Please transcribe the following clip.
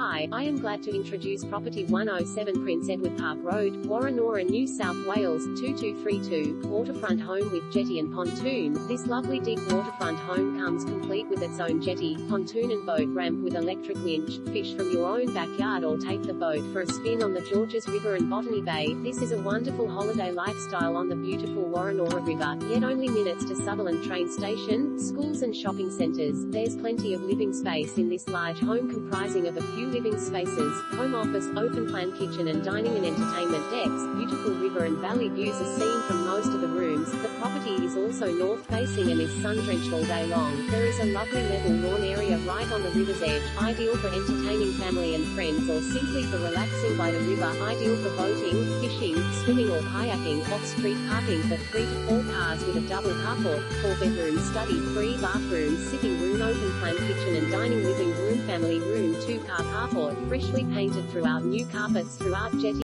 Hi, I am glad to introduce property 107 Prince Edward Park Road, Woronora, New South Wales, 2232, waterfront home with jetty and pontoon. This lovely deep waterfront home comes complete with its own jetty, pontoon and boat ramp with electric winch. Fish from your own backyard or take the boat for a spin on the Georges River and Botany Bay. This is a wonderful holiday lifestyle on the beautiful Woronora River, yet only minutes to Sutherland train station, schools and shopping centres. There's plenty of living space in this large home comprising of a few living spaces, home office, open-plan kitchen and dining and entertainment decks. Beautiful river and valley views are seen from most of the rooms. The property is also north-facing and is sun-drenched all day long. There is a lovely level lawn area right on the river's edge, ideal for entertaining family and friends or simply for relaxing by the river, ideal for boating, fishing, swimming or kayaking. Off-street parking for 3 to 4 cars with a double carport, 4-bedroom study, 3 bathrooms, sitting room, open-plan kitchen and dining, living room, family room, 2-car carport, freshly painted throughout, new carpets throughout, jetty.